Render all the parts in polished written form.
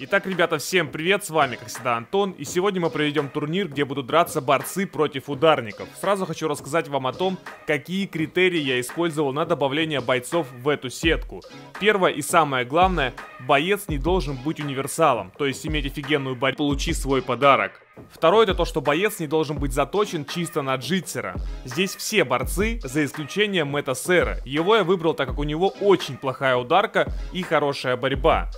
Итак, ребята, всем привет, с вами, как всегда, Антон, и сегодня мы проведем турнир, где будут драться борцы против ударников. Сразу хочу рассказать вам о том, какие критерии я использовал на добавление бойцов в эту сетку. Первое и самое главное, боец не должен быть универсалом, то есть иметь офигенную борьбу, получи свой подарок. Второе, это то, что боец не должен быть заточен чисто на джитсера. Здесь все борцы, за исключением Мэтта Серра. Его я выбрал, так как у него очень плохая ударка и хорошая борьба.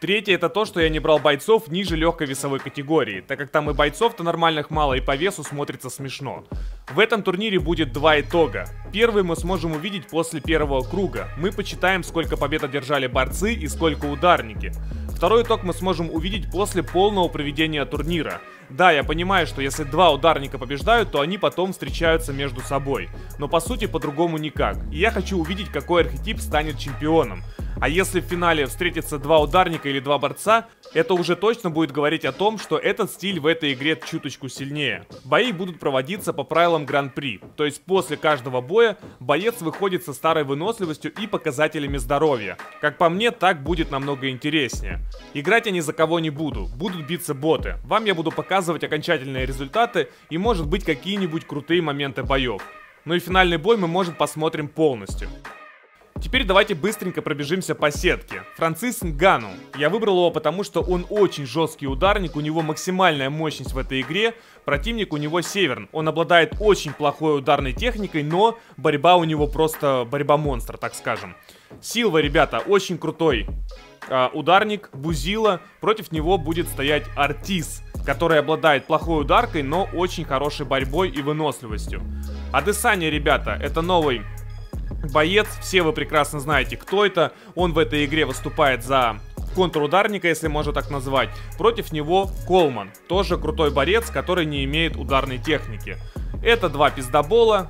Третье, это то, что я не брал бойцов ниже легкой весовой категории, так как там и бойцов-то нормальных мало, и по весу смотрится смешно. В этом турнире будет два итога. Первый мы сможем увидеть после первого круга. Мы почитаем, сколько побед одержали борцы и сколько ударники. Второй итог мы сможем увидеть после полного проведения турнира. Да, я понимаю, что если два ударника побеждают, то они потом встречаются между собой. Но по сути по-другому никак. И я хочу увидеть, какой архетип станет чемпионом. А если в финале встретятся два ударника или два борца, это уже точно будет говорить о том, что этот стиль в этой игре чуточку сильнее. Бои будут проводиться по правилам ГРАН-ПРИ, то есть после каждого боя боец выходит со старой выносливостью и показателями здоровья. Как по мне, так будет намного интереснее. Играть я ни за кого не буду, будут биться боты. Вам я буду показывать окончательные результаты и, может быть, какие-нибудь крутые моменты боев. Ну и финальный бой мы, может, посмотрим полностью. Теперь давайте быстренько пробежимся по сетке. Франсис Нганну. Я выбрал его потому, что он очень жесткий ударник, у него максимальная мощность в этой игре. Противник у него Северн. Он обладает очень плохой ударной техникой, но борьба у него просто борьба монстра, так скажем. Силва, ребята, очень крутой ударник, Бузила. Против него будет стоять Ортис, который обладает плохой ударкой, но очень хорошей борьбой и выносливостью. Адесанья, ребята, это новый боец, все вы прекрасно знаете, кто это. Он в этой игре выступает за контрударника, если можно так назвать. Против него Коулман, тоже крутой борец, который не имеет ударной техники. Это два пиздобола.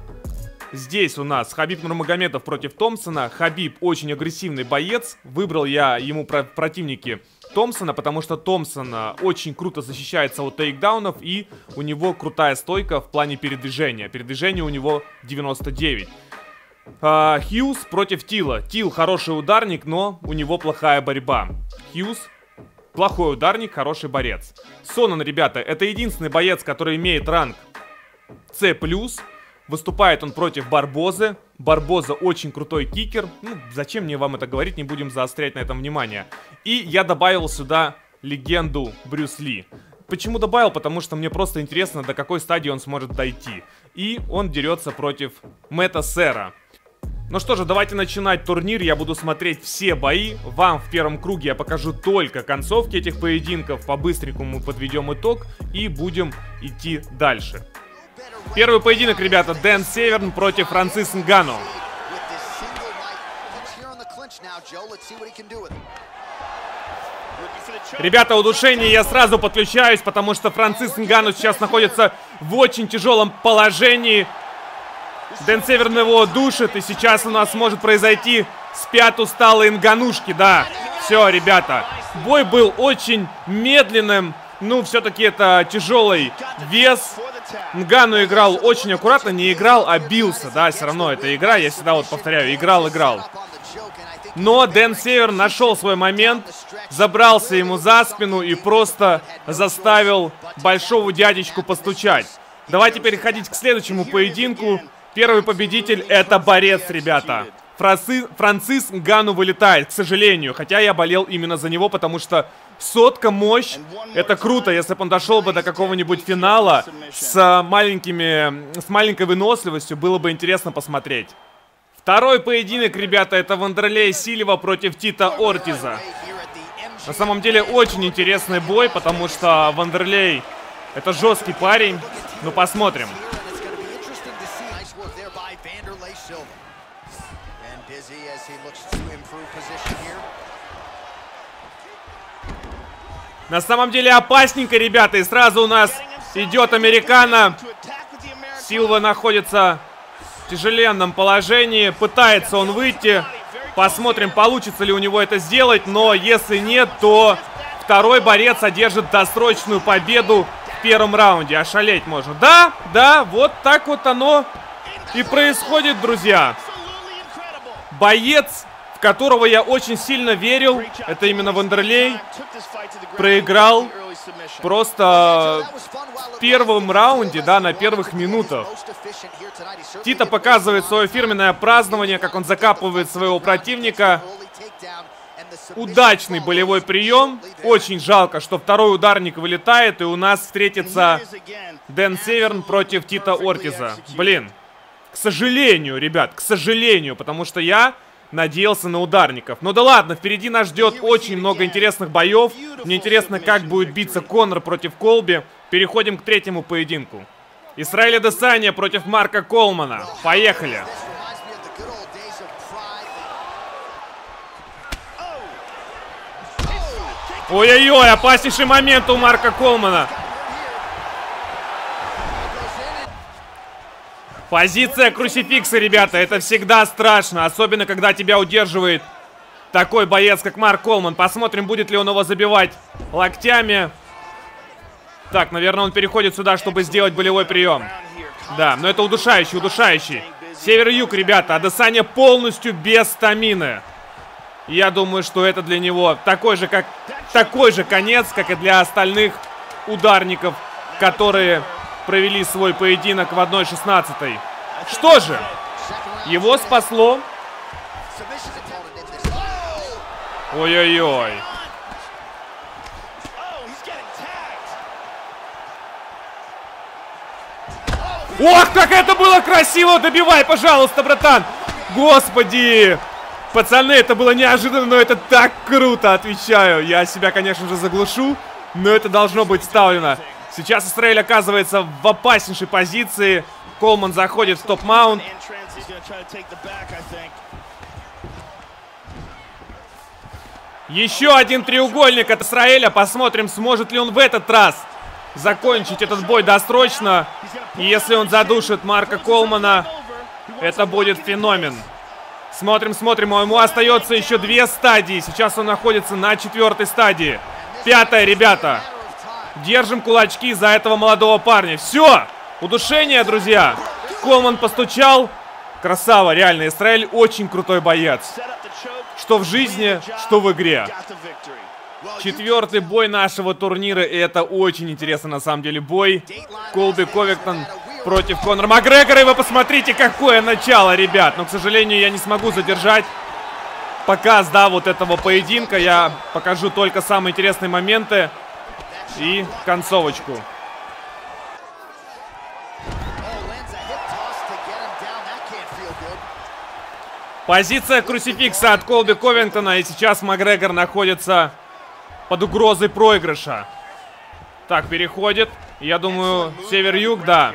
Здесь у нас Хабиб Нурмагомедов против Томпсона. Хабиб очень агрессивный боец. Выбрал я ему противники Томпсона, потому что Томпсон очень круто защищается от тейкдаунов, и у него крутая стойка в плане передвижения. Передвижение у него 99. Хьюз против Тила. Тил хороший ударник, но у него плохая борьба. Хьюз плохой ударник, хороший борец. Соннен, ребята, это единственный боец, который имеет ранг С+. Выступает он против Барбозы. Барбоза очень крутой кикер. Ну, зачем мне вам это говорить, не будем заострять на этом внимание. И я добавил сюда легенду Брюс Ли. Почему добавил? Потому что мне просто интересно, до какой стадии он сможет дойти. И он дерется против Мэтта Серра. Ну что же, давайте начинать турнир, я буду смотреть все бои, вам в первом круге я покажу только концовки этих поединков, по-быстренькому мы подведем итог и будем идти дальше. Первый поединок, ребята, Дэн Северн против Франсис Нганну. Ребята, удушение я сразу подключаюсь, потому что Франсис Нганну сейчас находится в очень тяжелом положении. Дэн Северн его душит, и сейчас у нас может произойти спят усталые нганушки, да. Все, ребята, бой был очень медленным, ну, все-таки это тяжелый вес. Нганну играл очень аккуратно, не играл, а бился, да, все равно это игра, я всегда вот повторяю, играл. Но Дэн Северн нашел свой момент, забрался ему за спину и просто заставил большого дядечку постучать. Давайте переходить к следующему поединку. Первый победитель — это борец, ребята. Франсис Нганну вылетает, к сожалению. Хотя я болел именно за него, потому что сотка мощь. Это круто, если бы он дошел бы до какого-нибудь финала с маленькой выносливостью, было бы интересно посмотреть. Второй поединок, ребята, это Вандерлей Силва против Тито Ортиса. На самом деле очень интересный бой, потому что Вандерлей — это жесткий парень. Ну посмотрим. На самом деле опасненько, ребята, и сразу у нас идет американо. Силва находится в тяжеленном положении, пытается он выйти. Посмотрим, получится ли у него это сделать, но если нет, то второй борец одержит досрочную победу в первом раунде. Ошалеть можно. Да, да, вот так вот оно и происходит, друзья. Боец в которого я очень сильно верил. Это именно Вандерлей. Проиграл просто в первом раунде, да, на первых минутах. Тито показывает свое фирменное празднование, как он закапывает своего противника. Удачный болевой прием. Очень жалко, что второй ударник вылетает, и у нас встретится Дэн Северн против Тито Ортиса. Блин, к сожалению, ребят, к сожалению, потому что я надеялся на ударников. Ну да ладно, впереди нас ждет очень много интересных боев. Мне интересно, как будет биться Конор против Колби. Переходим к третьему поединку. Исраэль Адесанья против Марка Коулмана. Поехали. Ой-ой-ой, опаснейший момент у Марка Коулмана. Позиция круцификса, ребята, это всегда страшно. Особенно, когда тебя удерживает такой боец, как Марк Коулман. Посмотрим, будет ли он его забивать локтями. Так, наверное, он переходит сюда, чтобы сделать болевой прием. Да, но это удушающий, удушающий. Север-юг, ребята, Адесанья полностью без стамины. Я думаю, что это для него такой же конец, как и для остальных ударников, которые провели свой поединок в 1-16. Что же, его спасло. Ой-ой-ой. Ох, как это было красиво! Добивай, пожалуйста, братан! Господи! Пацаны, это было неожиданно, но это так круто, отвечаю. Я себя, конечно же, заглушу, но это должно быть вставлено. Сейчас Исраэль оказывается в опаснейшей позиции. Коулман заходит в топ-маунт. Еще один треугольник от Исраэля. Посмотрим, сможет ли он в этот раз закончить этот бой досрочно. И если он задушит Марка Коулмана, это будет феномен. Смотрим, смотрим, ему остается еще две стадии. Сейчас он находится на 4-й стадии. 5-я, ребята. Держим кулачки за этого молодого парня. Все, удушение, друзья. Коулман постучал. Красава, реально, Исраэль очень крутой боец. Что в жизни, что в игре. 4-й бой нашего турнира, и это очень интересно на самом деле бой. Колби Ковингтон против Конора Макгрегора. И вы посмотрите, какое начало, ребят. Но, к сожалению, я не смогу задержать показ, да, вот этого поединка. Я покажу только самые интересные моменты и концовочку. Позиция круцификса от Колби Ковингтона. И сейчас Макгрегор находится под угрозой проигрыша. Так, переходит. Я думаю, север-юг, да.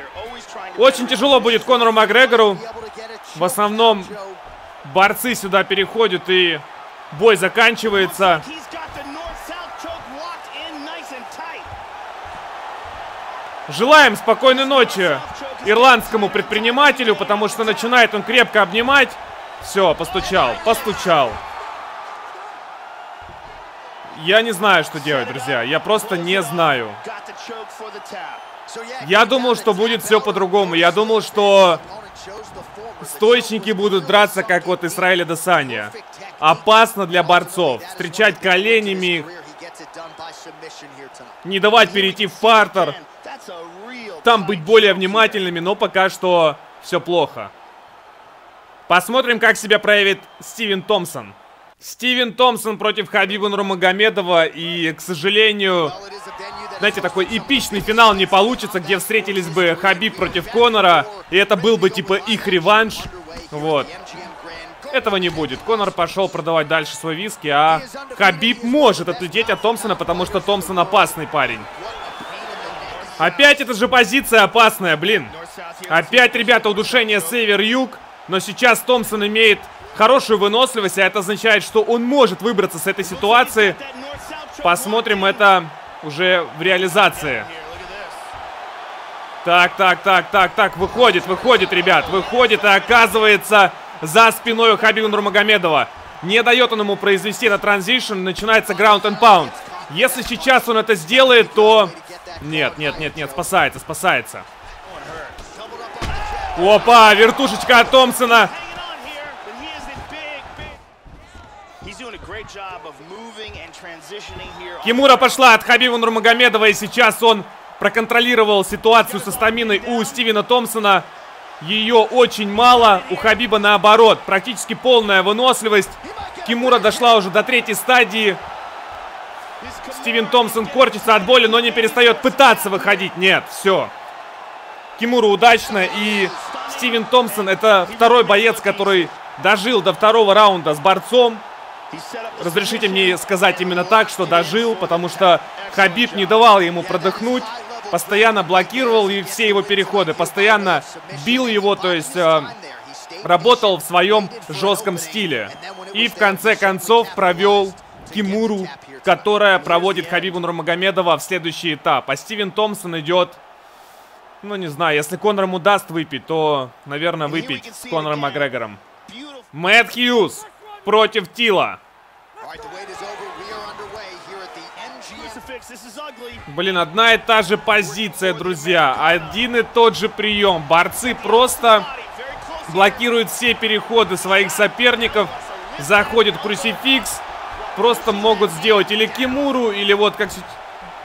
Очень тяжело будет Конору Макгрегору. В основном борцы сюда переходят, и бой заканчивается. Желаем спокойной ночи ирландскому предпринимателю, потому что начинает он крепко обнимать. Все, постучал, постучал. Я не знаю, что делать, друзья. Я просто не знаю. Я думал, что будет все по-другому. Я думал, что стоечники будут драться, как вот Исраэль Адесанья. Опасно для борцов. Встречать коленями их. Не давать перейти в партер. Там быть более внимательными, но пока что все плохо. Посмотрим, как себя проявит Стивен Томпсон. Стивен Томпсон против Хабиба Нурмагомедова. И, к сожалению, знаете, такой эпичный финал не получится, где встретились бы Хабиб против Конора. И это был бы, типа, их реванш. Вот. Этого не будет. Конор пошел продавать дальше свой виски, а Хабиб может отлететь от Томпсона, потому что Томпсон опасный парень. Опять эта же позиция опасная, блин. Опять, ребята, удушение север-юг. Но сейчас Томпсон имеет хорошую выносливость, а это означает, что он может выбраться с этой ситуации. Посмотрим это уже в реализации. Так, выходит, ребят, выходит и оказывается за спиной у Хабиба Нурмагомедова. Не дает он ему произвести этот транзишн, начинается ground and pound. Если сейчас он это сделает, то... Нет, спасается, спасается. Опа, вертушечка от Томпсона. Кимура пошла от Хабиба Нурмагомедова, и сейчас он проконтролировал ситуацию со стаминой у Стивена Томпсона. Ее очень мало, у Хабиба наоборот, практически полная выносливость. Кимура дошла уже до третьей стадии. Стивен Томпсон корчится от боли, но не перестает пытаться выходить. Нет, все. Кимура удачно, и Стивен Томпсон — это второй боец, который дожил до второго раунда с борцом. Разрешите мне сказать именно так, что дожил, потому что Хабиб не давал ему продохнуть, постоянно блокировал и все его переходы, постоянно бил его, то есть работал в своем жестком стиле. И в конце концов провел Кимуру, которая проводит Хабиба Нурмагомедова в следующий этап. А Стивен Томпсон идет, ну не знаю, если Конор ему даст выпить, то, наверное, выпить с Конором Макгрегором. Мэтт Хьюз против Тила. Блин, одна и та же позиция, друзья. Один и тот же прием. Борцы просто блокируют все переходы своих соперников. Заходит круцификс. Просто могут сделать или Кимуру, или вот как...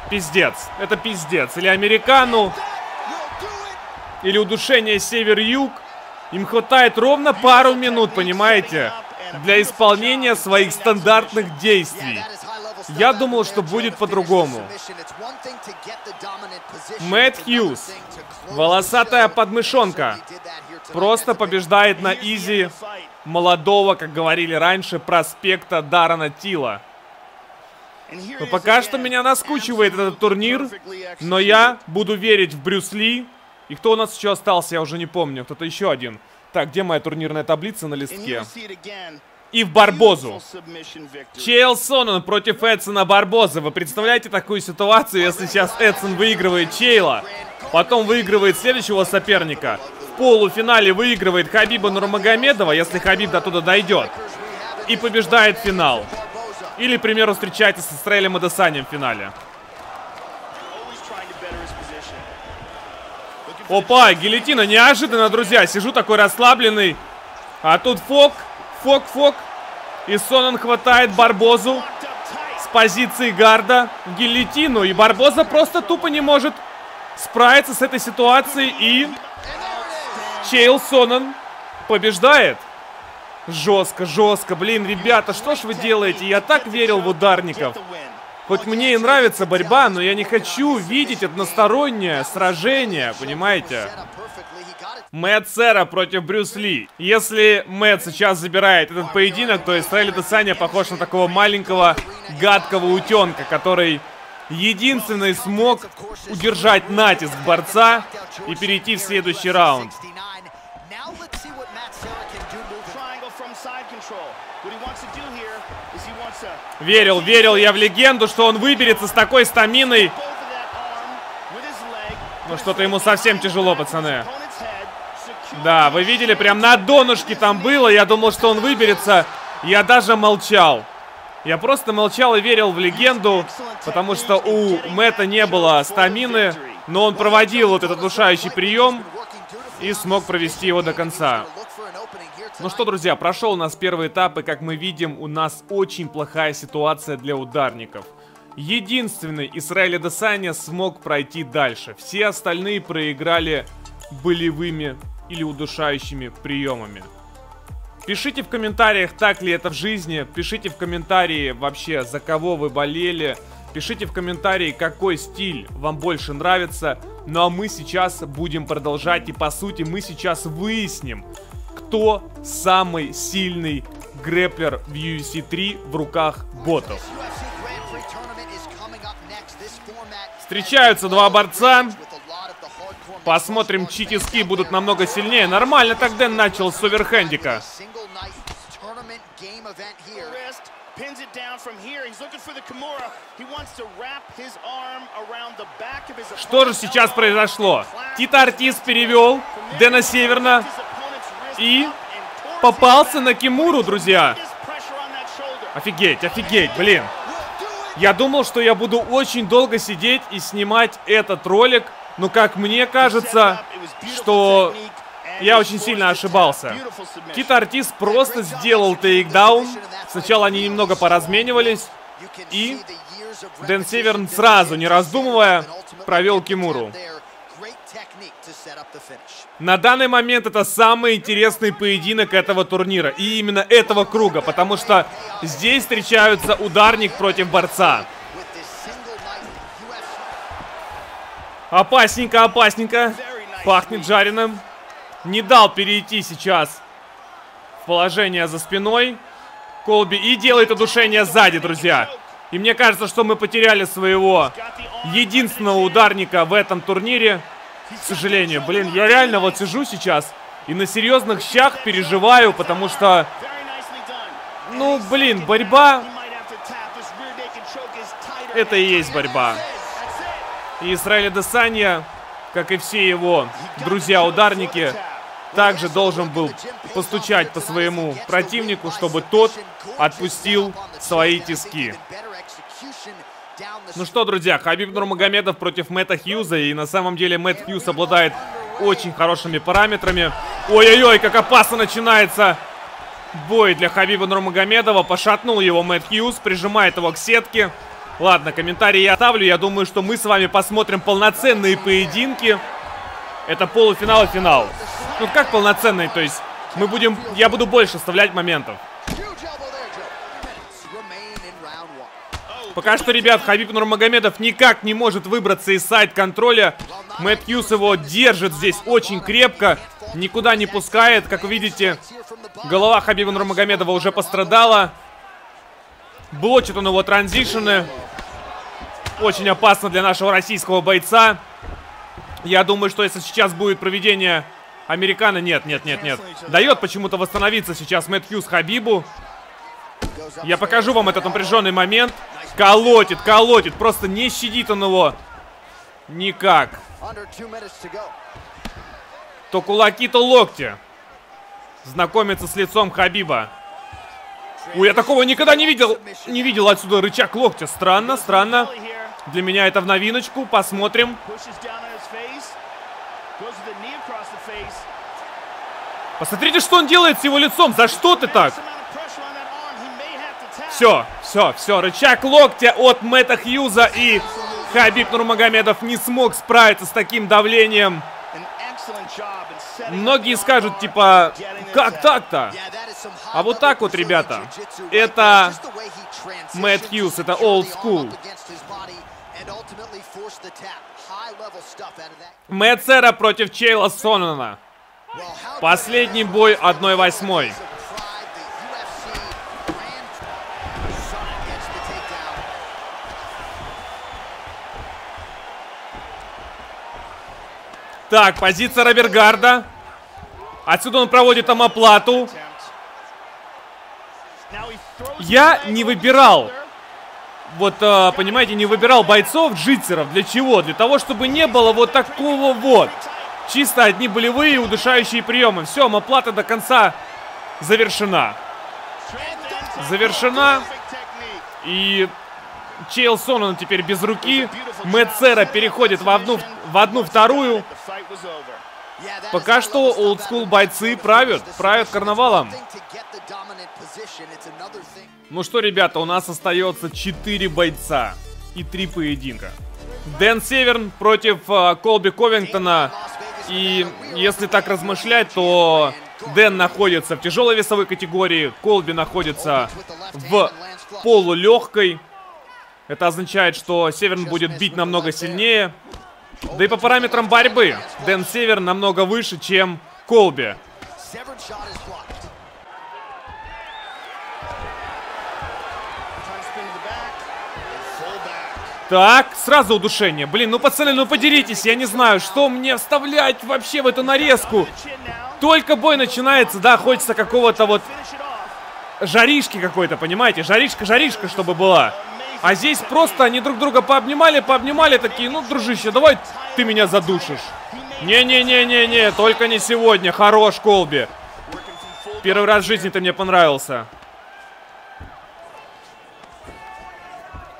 Пиздец. Это пиздец. Или американу. Или удушение север-юг. Им хватает ровно пару минут, понимаете? Для исполнения своих стандартных действий. Я думал, что будет по-другому. Мэтт Хьюз. Волосатая подмышонка. Просто побеждает на изи молодого, как говорили раньше, проспекта Дэрона Тила. Но пока что меня наскучивает этот турнир. Но я буду верить в Брюс Ли. И кто у нас еще остался, я уже не помню. Кто-то еще один. Так, где моя турнирная таблица на листке? И в Барбозу. Чейл Соннен против Эдсона Барбоза. Вы представляете такую ситуацию, если сейчас Эдсон выигрывает Чейла, потом выигрывает следующего соперника, в полуфинале выигрывает Хабиба Нурмагомедова, если Хабиб до туда дойдет, и побеждает финал. Или, к примеру, встречается с Исраэлем Адесаньем в финале. Опа, гильотина, неожиданно, друзья. Сижу такой расслабленный. А тут фок. Фок. И Соннен хватает Барбозу с позиции гарда в гильотину. И Барбоза просто тупо не может справиться с этой ситуацией. И Чейл Соннен побеждает. Жестко. Блин, ребята, что ж вы делаете? Я так верил в ударников. Хоть мне и нравится борьба, но я не хочу видеть одностороннее сражение, понимаете? Мэтт Серра против Брюс Ли. Если Мэтт сейчас забирает этот поединок, то Исраэль Адесанья похож на такого маленького гадкого утенка, который единственный смог удержать натиск борца и перейти в следующий раунд. Верил я в легенду, что он выберется с такой стаминой. Но что-то ему совсем тяжело, пацаны. Да, вы видели, прям на донышке там было. Я думал, что он выберется. Я даже молчал. Я просто молчал и верил в легенду, потому что у Мэтта не было стамины. Но он проводил вот этот удушающий прием и смог провести его до конца. Ну что, друзья, прошел у нас первый этап, и как мы видим, у нас очень плохая ситуация для ударников. Единственный Исраэль Адесанья смог пройти дальше. Все остальные проиграли болевыми или удушающими приемами. Пишите в комментариях, так ли это в жизни. Пишите в комментарии вообще, за кого вы болели. Пишите в комментарии, какой стиль вам больше нравится. Ну а мы сейчас будем продолжать, и по сути мы сейчас выясним, кто самый сильный грэпплер в UFC 3 в руках ботов. Встречаются два борца. Посмотрим, чьи тиски будут намного сильнее. Нормально так Дэн начал с оверхендика. Что же сейчас произошло? Тито Ортис перевел Дэна Северна и попался на Кимуру, друзья. Офигеть, блин. Я думал, что я буду очень долго сидеть и снимать этот ролик. Но как мне кажется, что я очень сильно ошибался. Тито Ортис просто сделал тейкдаун. Сначала они немного поразменивались. И Дэн Северн сразу, не раздумывая, провел Кимуру. На данный момент это самый интересный поединок этого турнира. И именно этого круга. Потому что здесь встречаются ударник против борца. Опасненько, опасненько. Пахнет жареным. Не дал перейти сейчас в положение за спиной Колби. И делает удушение сзади, друзья. И мне кажется, что мы потеряли своего единственного ударника в этом турнире. К сожалению. Блин, я реально вот сижу сейчас и на серьезных щах переживаю, потому что... Ну, блин, борьба... Это и есть борьба. И Исраэль Адесанья, как и все его друзья-ударники, также должен был постучать по своему противнику, чтобы тот отпустил свои тиски. Ну что, друзья, Хабиб Нурмагомедов против Мэтта Хьюза. И на самом деле Мэтт Хьюз обладает очень хорошими параметрами. Ой-ой-ой, как опасно начинается бой для Хабиба Нурмагомедова. Пошатнул его Мэтт Хьюз, прижимает его к сетке. Ладно, комментарии я оставлю. Я думаю, что мы с вами посмотрим полноценные поединки. Это полуфинал и финал. Ну как полноценный, то есть мы будем, я буду больше вставлять моментов. Пока что, ребят, Хабиб Нурмагомедов никак не может выбраться из сайд-контроля. Мэтт Хьюз его держит здесь очень крепко, никуда не пускает. Как видите, голова Хабиба Нурмагомедова уже пострадала. Блочит он его транзишены. Очень опасно для нашего российского бойца. Я думаю, что если сейчас будет проведение американо... Нет, нет, нет, нет. Дает почему-то восстановиться сейчас Мэтт Хьюз Хабибу. Я покажу вам этот напряженный момент. Колотит, колотит. Просто не щадит он его. Никак. То кулаки, то локти. Знакомится с лицом Хабиба. Ой, я такого никогда не видел. Не видел отсюда рычаг локтя. Странно, странно. Для меня это в новиночку. Посмотрим. Посмотрите, что он делает с его лицом. За что ты так? Все, все, все. Рычаг локтя от Мэтта Хьюза. И Хабиб Нурмагомедов не смог справиться с таким давлением. Многие скажут, типа, как так-то? А вот так вот, ребята. Это Мэтт Хьюз, это old school. Мэтт Серра против Чейла Соннена. Последний бой 1/8. Так, позиция Робергарда. Отсюда он проводит омоплату. Я не выбирал, вот, понимаете, не выбирал бойцов, джитсеров. Для чего? Для того, чтобы не было вот такого вот. Чисто одни болевые удушающие приемы. Все, омоплата до конца завершена. Завершена. И... Чейл Соннен теперь без руки. Мэтт Серра переходит в одну вторую. Пока что олдскул бойцы правят карнавалом. Ну что, ребята, у нас остается 4 бойца и 3 поединка. Дэн Северн против Колби Ковингтона. И если так размышлять, то Дэн находится в тяжелой весовой категории, Колби находится в полулегкой. Это означает, что Северн будет бить намного сильнее. Да и по параметрам борьбы Дэн Северн намного выше, чем Колби. Так, сразу удушение. Блин, ну пацаны, ну подеритесь. Я не знаю, что мне вставлять вообще в эту нарезку. Только бой начинается, да, хочется какого-то вот... Жаришки какой-то, понимаете? Жаришка-жаришка, чтобы была. А здесь просто они друг друга пообнимали, такие, ну, дружище, давай ты меня задушишь. Не-не-не-не-не, только не сегодня. Хорош, Колби. Первый раз в жизни ты мне понравился.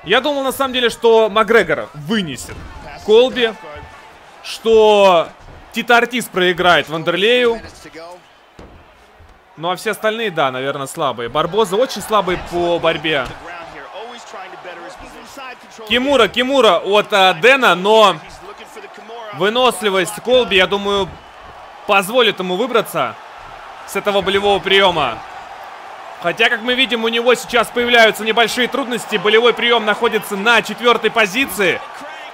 Я думал, на самом деле, что Макгрегор вынесет Колби, что Тито Ортис проиграет Вандерлею. Ну а все остальные, да, наверное, слабые. Барбоза очень слабый по борьбе. Кимура от Дэна, но выносливость Колби, я думаю, позволит ему выбраться с этого болевого приема. Хотя, как мы видим, у него сейчас появляются небольшие трудности. Болевой прием находится на 4-й позиции.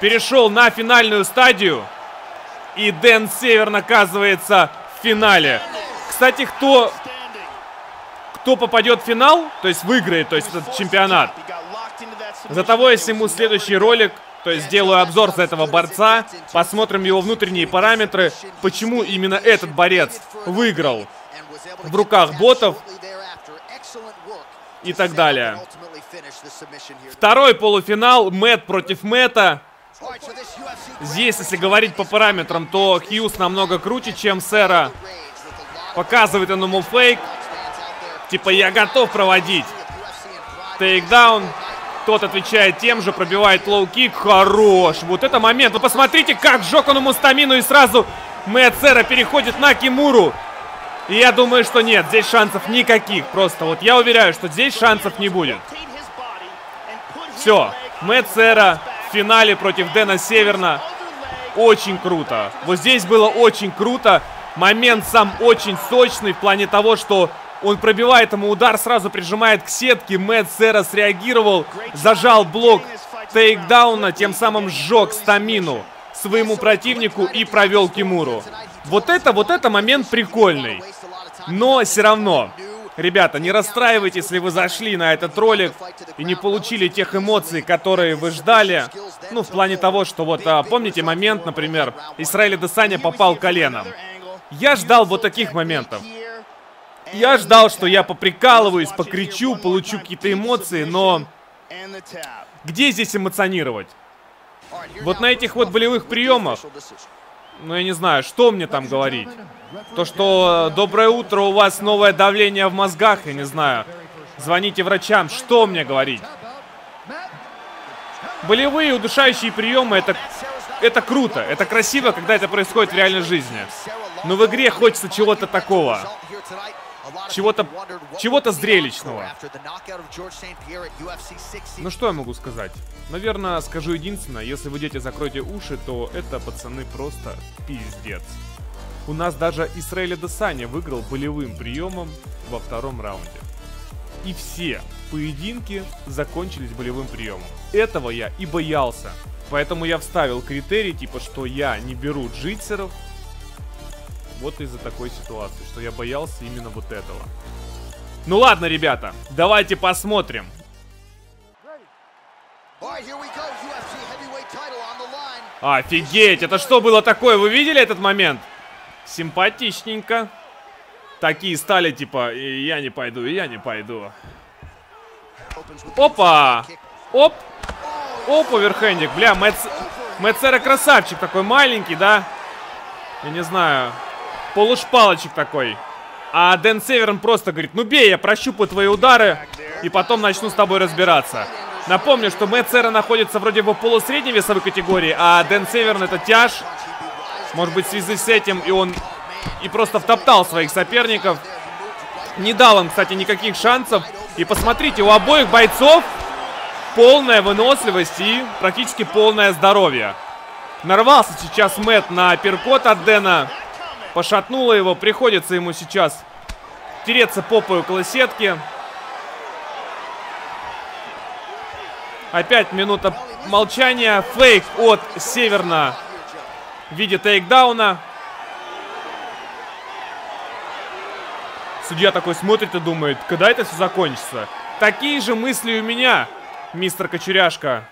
Перешел на финальную стадию. И Дэн Северн оказывается в финале. Кстати, кто попадет в финал, то есть выиграет, то есть этот чемпионат. За того я сниму следующий ролик, то есть сделаю обзор за этого борца. Посмотрим его внутренние параметры, почему именно этот борец выиграл в руках ботов и так далее. Второй полуфинал. Мэтт против Мэтта. Здесь, если говорить по параметрам, то Хьюз намного круче, чем Серра. Показывает он ему фейк. Типа, я готов проводить. Тейкдаун. Тот отвечает тем же, пробивает лоу-кик. Хорош. Вот это момент. Вы посмотрите, как сжег он ему стамину. И сразу Мэтт Серра переходит на Кимуру. И я думаю, что нет, здесь шансов никаких. Просто вот я уверяю, что здесь шансов не будет. Все. Мэтт Серра в финале против Дэна Северна. Очень круто. Вот здесь было очень круто. Момент сам очень сочный в плане того, что он пробивает ему удар, сразу прижимает к сетке. Мэтт Серра среагировал, зажал блок тейкдауна, тем самым сжег стамину своему противнику и провел Кимуру. Вот это момент прикольный. Но все равно, ребята, не расстраивайтесь, если вы зашли на этот ролик и не получили тех эмоций, которые вы ждали. Ну, в плане того, что вот, помните момент, например, Исраэль Адесанья попал коленом. Я ждал вот таких моментов. Я ждал, что я поприкалываюсь, покричу, получу какие-то эмоции, но где здесь эмоционировать? Вот на этих вот болевых приемах, ну я не знаю, что мне там говорить. То, что доброе утро, у вас новое давление в мозгах, я не знаю. Звоните врачам, что мне говорить? Болевые удушающие приемы, это круто, это красиво, когда это происходит в реальной жизни. Но в игре хочется чего-то такого. Чего-то зрелищного. Ну что я могу сказать? Наверное, скажу единственное, если вы, дети, закройте уши, то это, пацаны, просто пиздец. У нас даже Исраэль Адесанья выиграл болевым приемом во 2-м раунде. И все поединки закончились болевым приемом. Этого я и боялся. Поэтому я вставил критерий, типа, что я не беру джитсеров. Вот из-за такой ситуации, что я боялся именно вот этого. Ну ладно, ребята, давайте посмотрим. Офигеть, это что было такое? Вы видели этот момент? Симпатичненько. Такие стали, типа, я не пойду, я не пойду. Опа! Оп! Оп, оверхендик. Бля, Мэтт Серра красавчик такой, маленький, да? Я не знаю... Полушпалочек такой. А Дэн Северн просто говорит, ну бей, я прощупаю твои удары и потом начну с тобой разбираться. Напомню, что Мэтт Серра находится вроде бы в полусредней весовой категории, а Дэн Северн это тяж. Может быть, в связи с этим и он просто втоптал своих соперников. Не дал им, кстати, никаких шансов. И посмотрите, у обоих бойцов полная выносливость и практически полное здоровье. Нарвался сейчас Мэтт на апперкот от Дэна. Пошатнуло его. Приходится ему сейчас тереться попой около сетки. Опять минута молчания. Фейк от Северна в виде тейкдауна. Судья такой смотрит и думает, когда это все закончится? Такие же мысли у меня, мистер Кочеряшка.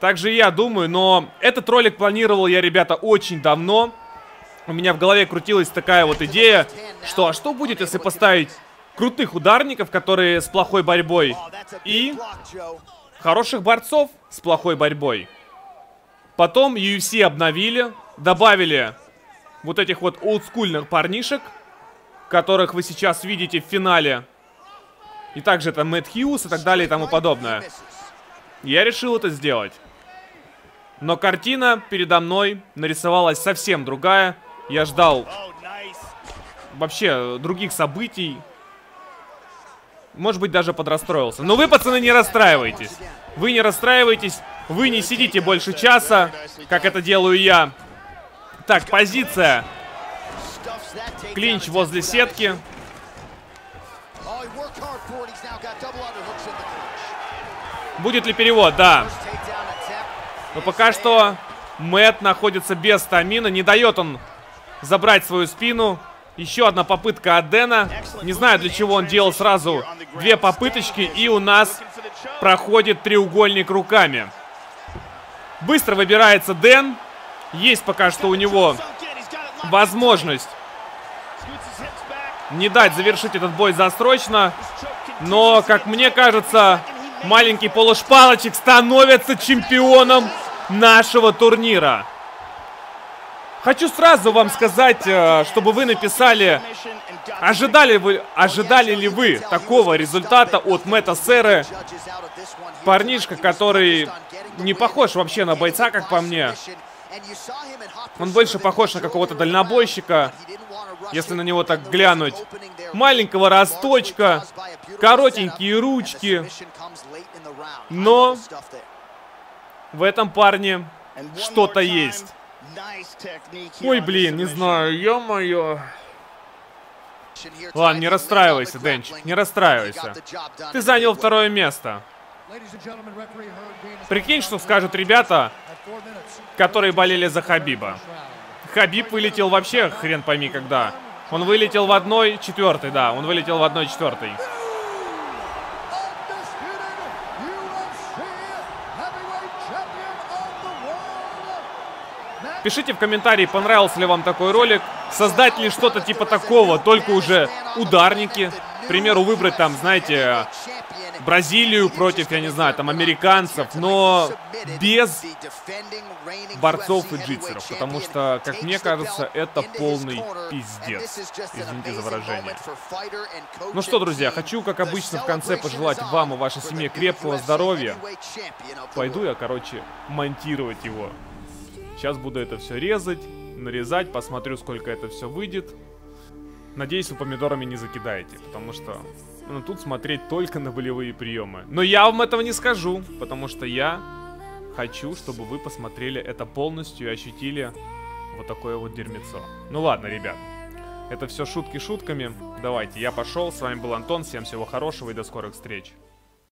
Так же я думаю, но этот ролик планировал я, ребята, очень давно. У меня в голове крутилась такая вот идея, что а что будет, если поставить крутых ударников, которые с плохой борьбой, и хороших борцов с плохой борьбой. Потом UFC обновили, добавили вот этих вот олдскульных парнишек, которых вы сейчас видите в финале. И также это Мэтт Хьюз и так далее и тому подобное. Я решил это сделать. Но картина передо мной нарисовалась совсем другая. Я ждал вообще других событий. Может быть, даже подрастроился. Но вы, пацаны, не расстраивайтесь. Вы не расстраивайтесь. Вы не сидите больше часа, как это делаю я. Так, позиция. Клинч возле сетки. Будет ли перевод? Да. Но пока что Мэтт находится без стамина. Не дает он забрать свою спину. Еще одна попытка от Дэна. Не знаю, для чего он делал сразу две попыточки. И у нас проходит треугольник руками. Быстро выбирается Дэн. Есть пока что у него возможность не дать завершить этот бой засрочно. Но, как мне кажется, маленький полушпалочек становится чемпионом нашего турнира. Хочу сразу вам сказать, чтобы вы написали, ожидали ли вы такого результата от Мэтта Серры. Парнишка, который не похож вообще на бойца, как по мне. Он больше похож на какого-то дальнобойщика, если на него так глянуть. Маленького росточка, коротенькие ручки. Но в этом парне что-то есть. Ой, блин, не знаю, ё-моё. Ладно, не расстраивайся, Дэнчик, не расстраивайся. Ты занял второе место. Прикинь, что скажут ребята, которые болели за Хабиба. Хабиб вылетел вообще хрен пойми когда. Он вылетел в 1/4, да, он вылетел в 1/4. Пишите в комментарии, понравился ли вам такой ролик. Создать ли что-то типа такого, только уже ударники. К примеру, выбрать там, знаете, Бразилию против, я не знаю, там, американцев. Но без борцов и джитсеров. Потому что, как мне кажется, это полный пиздец. Извините за выражение. Ну что, друзья, хочу, как обычно, в конце пожелать вам и вашей семье крепкого здоровья. Пойду я, короче, монтировать его. Сейчас буду это все резать, нарезать, посмотрю, сколько это все выйдет. Надеюсь, вы помидорами не закидаете, потому что ну, тут смотреть только на болевые приемы. Но я вам этого не скажу, потому что я хочу, чтобы вы посмотрели это полностью и ощутили вот такое вот дерьмецо. Ну ладно, ребят, это все шутки шутками. Давайте, я пошел. С вами был Антон, всем всего хорошего и до скорых встреч.